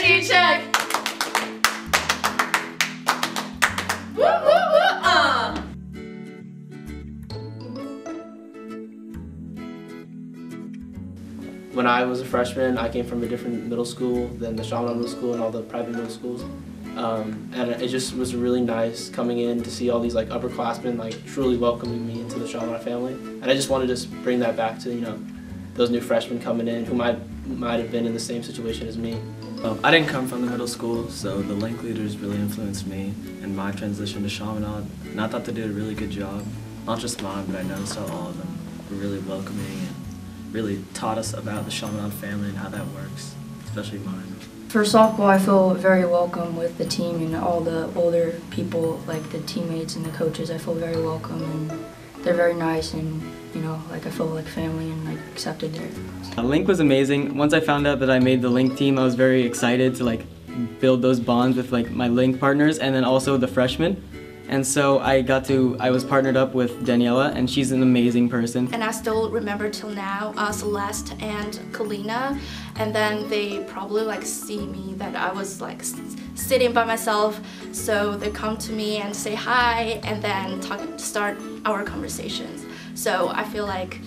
Energy check. Woo, woo, woo, When I was a freshman, I came from a different middle school than the Chaminade Middle School and all the private middle schools. And it just was really nice coming in to see all these like upperclassmen like truly welcoming me into the Chaminade family. And I just wanted to just bring that back to, you know, those new freshmen coming in who might have been in the same situation as me. Well, I didn't come from the middle school, so the Link Leaders really influenced me in my transition to Chaminade. And I thought they did a really good job. Not just mine, but I noticed how all of them were really welcoming and really taught us about the Chaminade family and how that works, especially mine. For softball, I feel very welcome with the team and all the older people, like the teammates and the coaches. I feel very welcome and they're very nice and, you know, like I feel like family and like accepted there. Link was amazing. Once I found out that I made the Link team, I was very excited to like build those bonds with like my Link partners and then also the freshmen. And so I was partnered up with Daniela, and she's an amazing person. And I still remember till now Celeste and Kalina, and then they probably like see me that I was like sitting by myself, so they come to me and say hi, and then start our conversations. So I feel like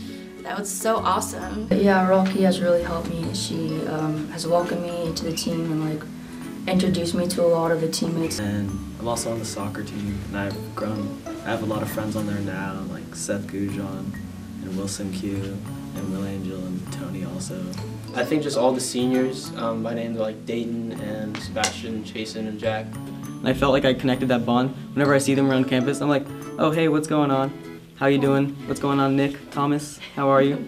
that was so awesome. Yeah, Rocky has really helped me. She has welcomed me to the team and like introduced me to a lot of the teammates. And I'm also on the soccer team, and I have a lot of friends on there now, like Seth Gujon, and Wilson Q, and Will Angel, and Tony also. I think just all the seniors, by names like Dayton, and Sebastian, Chasen, and Jack. And I felt like I connected that bond. Whenever I see them around campus, I'm like, oh hey, what's going on? How you doing? What's going on, Nick Thomas? How are you?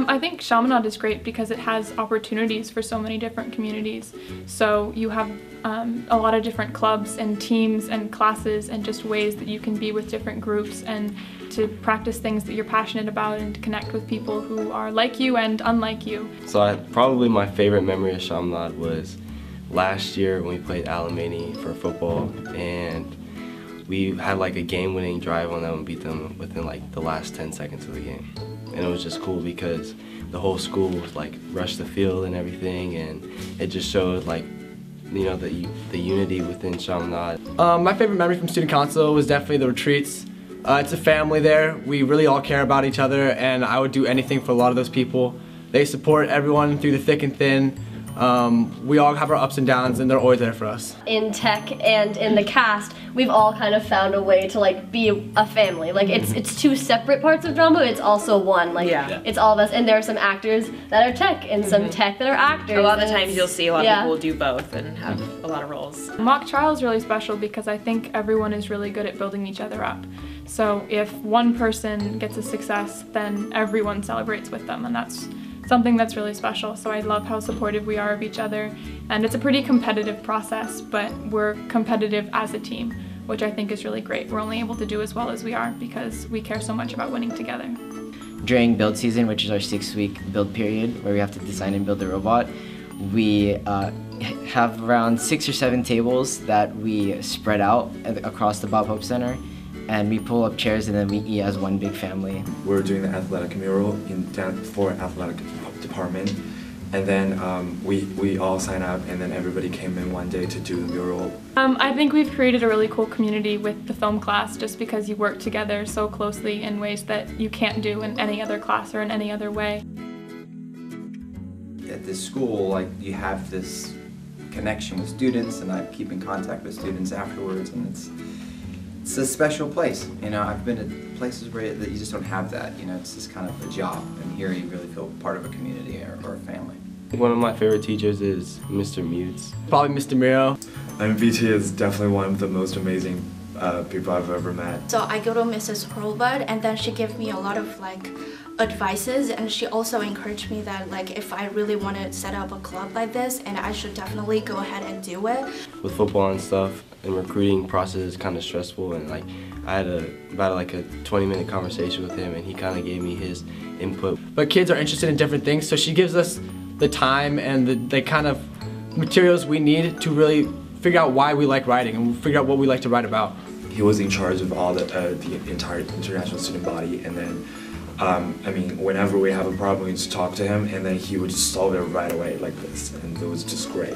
I think Chaminade is great because it has opportunities for so many different communities. So you have a lot of different clubs and teams and classes and just ways that you can be with different groups and to practice things that you're passionate about and to connect with people who are like you and unlike you. So probably my favorite memory of Chaminade was last year when we played Alamany for football, and we had like a game-winning drive on them and beat them within like the last 10 seconds of the game. And it was just cool because the whole school was like rushed the field and everything, and it just showed like, you know, the unity within Chaminade. My favorite memory from student council was definitely the retreats. It's a family there. We really all care about each other, and I would do anything for a lot of those people. They support everyone through the thick and thin. We all have our ups and downs, and they're always there for us. In tech and in the cast, we've all kind of found a way to like be a family. Like it's two separate parts of drama, but it's also one. Like it's all of us, and there are some actors that are tech and some tech that are actors. A lot of times you'll see a lot of people do both and have a lot of roles. Mock trial is really special because I think everyone is really good at building each other up. So if one person gets a success, then everyone celebrates with them, and that's something that's really special. So I love how supportive we are of each other, and it's a pretty competitive process, but we're competitive as a team, which I think is really great. We're only able to do as well as we are because we care so much about winning together. During build season, which is our 6-week build period where we have to design and build a robot, we have around 6 or 7 tables that we spread out across the Bob Hope Center, and we pull up chairs and then we eat as one big family. We're doing the athletic mural in for athletic department, and then we all sign up, and then everybody came in one day to do the mural. I think we've created a really cool community with the film class just because you work together so closely in ways that you can't do in any other class or in any other way. At this school, like, you have this connection with students, and I keep in contact with students afterwards, and it's a special place. You know, I've been to places where that you just don't have that. You know, it's just kind of a job, and here you really feel part of a community or a family. One of my favorite teachers is Mr. Mutes. Probably Mr. Miro. MVT is definitely one of the most amazing people I've ever met. So I go to Mrs. Hurlbut, and then she gave me a lot of like advices, and she also encouraged me that like if I really want to set up a club like this, and I should definitely go ahead and do it. With football and stuff, and recruiting process is kind of stressful, and like I had about a 20-minute conversation with him, and he kind of gave me his input. But kids are interested in different things, so she gives us the time and the kind of materials we need to really figure out why we like writing and figure out what we like to write about. He was in charge of all the entire international student body, and then I mean, whenever we have a problem, we just talk to him, and then he would just solve it right away like this, and it was just great.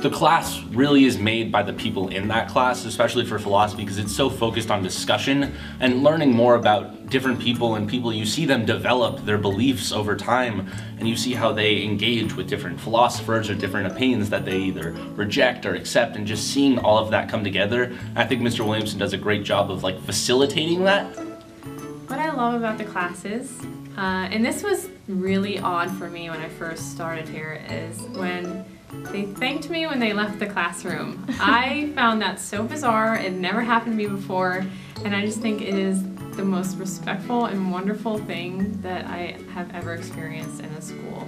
The class really is made by the people in that class, especially for philosophy, because it's so focused on discussion and learning more about different people and people. You see them develop their beliefs over time, and you see how they engage with different philosophers or different opinions that they either reject or accept, and just seeing all of that come together. I think Mr. Williamson does a great job of like facilitating that. What I love about the classes, and this was really odd for me when I first started here, is when they thanked me when they left the classroom. I found that so bizarre. It never happened to me before, and I just think it is the most respectful and wonderful thing that I have ever experienced in a school.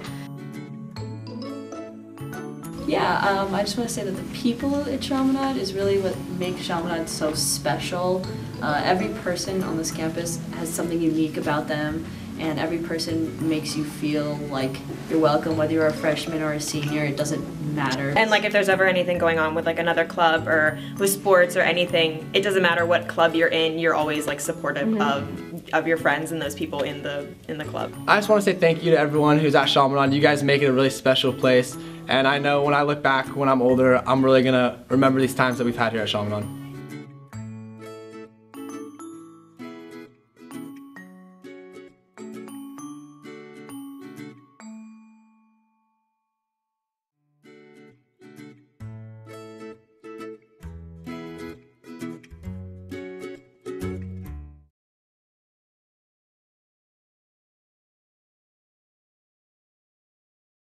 Yeah, I just want to say that the people at Chaminade is really what makes Chaminade so special. Every person on this campus has something unique about them, and every person makes you feel like you're welcome, whether you're a freshman or a senior, it doesn't matter. And like if there's ever anything going on with like another club or with sports or anything, it doesn't matter what club you're in, you're always like supportive of your friends and those people in the club. I just want to say thank you to everyone who's at Chaminade. You guys make it a really special place, and I know when I look back when I'm older, I'm really gonna remember these times that we've had here at Chaminade.